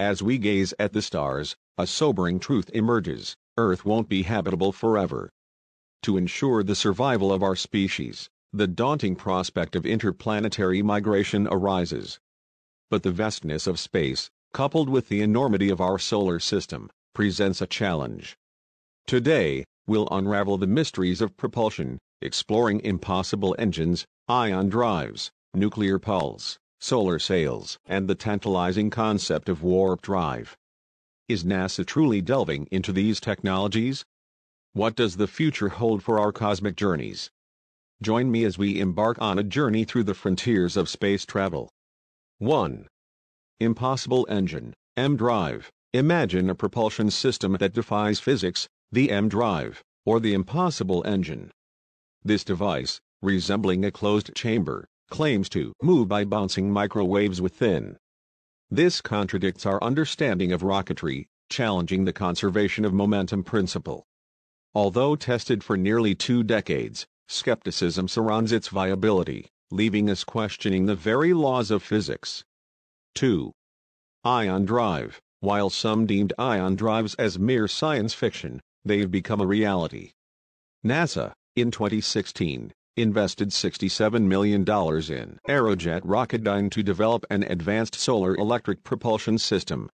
As we gaze at the stars, a sobering truth emerges: Earth won't be habitable forever. To ensure the survival of our species, the daunting prospect of interplanetary migration arises. But the vastness of space, coupled with the enormity of our solar system, presents a challenge. Today, we'll unravel the mysteries of propulsion, exploring impossible engines, ion drives, nuclear pulse, solar sails, and the tantalizing concept of warp drive. Is NASA truly delving into these technologies? What does the future hold for our cosmic journeys? Join me as we embark on a journey through the frontiers of space travel. 1. Impossible engine, EM Drive. Imagine a propulsion system that defies physics, the EM Drive, or the impossible engine. This device, resembling a closed chamber, claims to move by bouncing microwaves within. This contradicts our understanding of rocketry, challenging the conservation of momentum principle. Although tested for nearly 2 decades, skepticism surrounds its viability, leaving us questioning the very laws of physics. 2. Ion drive. While some deemed ion drives as mere science fiction, they've become a reality. NASA, in 2016, invested $67 million in Aerojet Rocketdyne to develop an advanced solar electric propulsion system.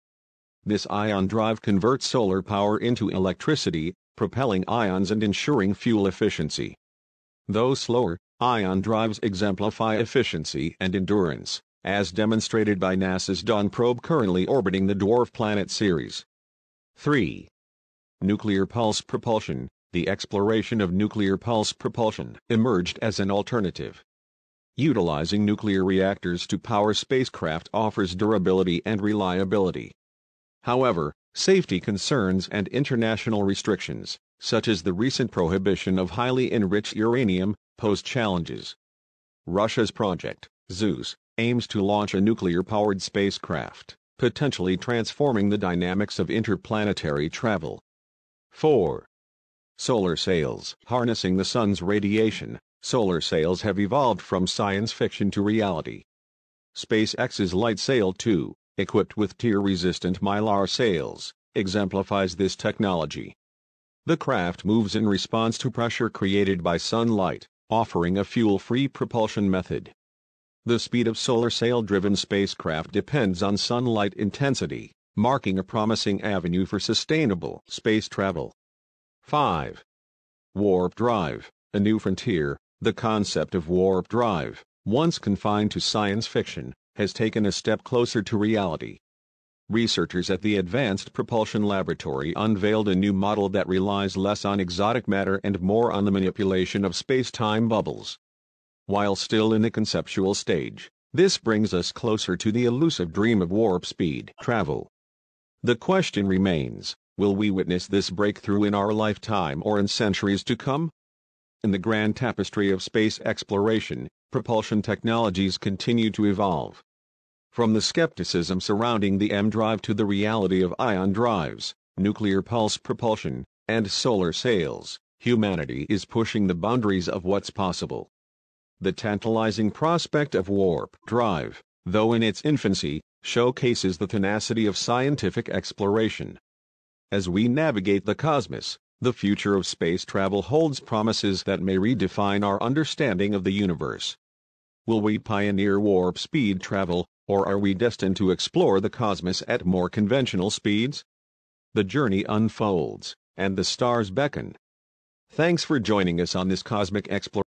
This ion drive converts solar power into electricity, propelling ions and ensuring fuel efficiency. Though slower, ion drives exemplify efficiency and endurance, as demonstrated by NASA's Dawn probe currently orbiting the dwarf planet Ceres. 3. Nuclear pulse propulsion. The exploration of nuclear pulse propulsion emerged as an alternative. Utilizing nuclear reactors to power spacecraft offers durability and reliability. However, safety concerns and international restrictions, such as the recent prohibition of highly enriched uranium, pose challenges. Russia's Project Zeus aims to launch a nuclear-powered spacecraft, potentially transforming the dynamics of interplanetary travel. 4. Solar sails. Harnessing the sun's radiation, solar sails have evolved from science fiction to reality. SpaceX's Lightsail 2, equipped with tear-resistant mylar sails, exemplifies this technology. The craft moves in response to pressure created by sunlight, offering a fuel-free propulsion method. The speed of solar sail-driven spacecraft depends on sunlight intensity, marking a promising avenue for sustainable space travel. 5. Warp drive, a new frontier. The concept of warp drive, once confined to science fiction, has taken a step closer to reality. Researchers at the Advanced Propulsion Laboratory unveiled a new model that relies less on exotic matter and more on the manipulation of space-time bubbles. While still in the conceptual stage, this brings us closer to the elusive dream of warp speed travel. The question remains, will we witness this breakthrough in our lifetime or in centuries to come? In the grand tapestry of space exploration, propulsion technologies continue to evolve. From the skepticism surrounding the EM drive to the reality of ion drives, nuclear pulse propulsion, and solar sails, humanity is pushing the boundaries of what's possible. The tantalizing prospect of warp drive, though in its infancy, showcases the tenacity of scientific exploration. As we navigate the cosmos, the future of space travel holds promises that may redefine our understanding of the universe. Will we pioneer warp speed travel, or are we destined to explore the cosmos at more conventional speeds? The journey unfolds, and the stars beckon. Thanks for joining us on this cosmic exploration.